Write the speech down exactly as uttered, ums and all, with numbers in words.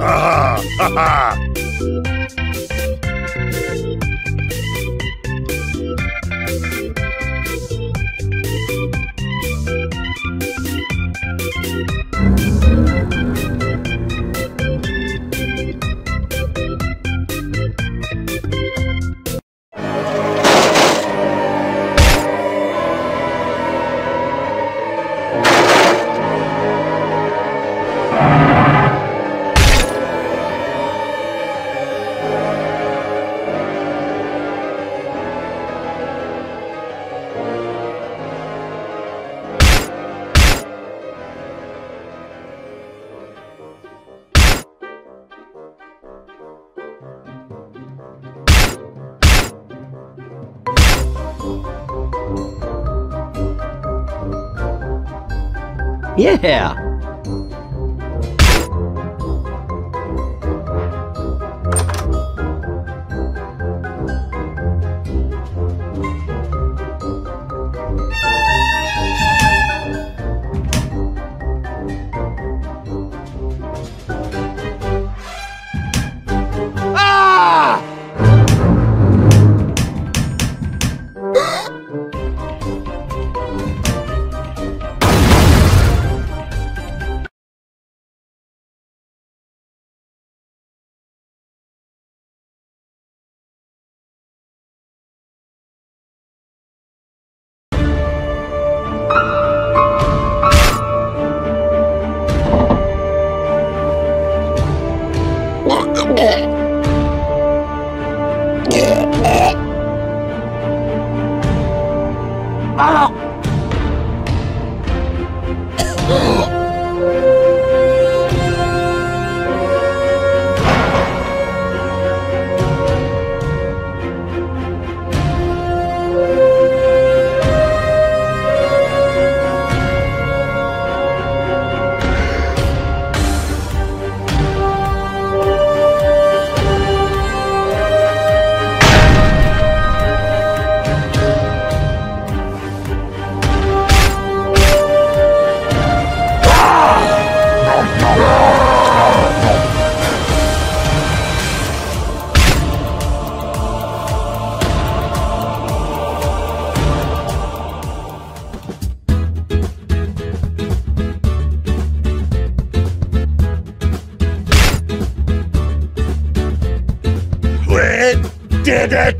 Ah, ha, ha. Yeah! Did it!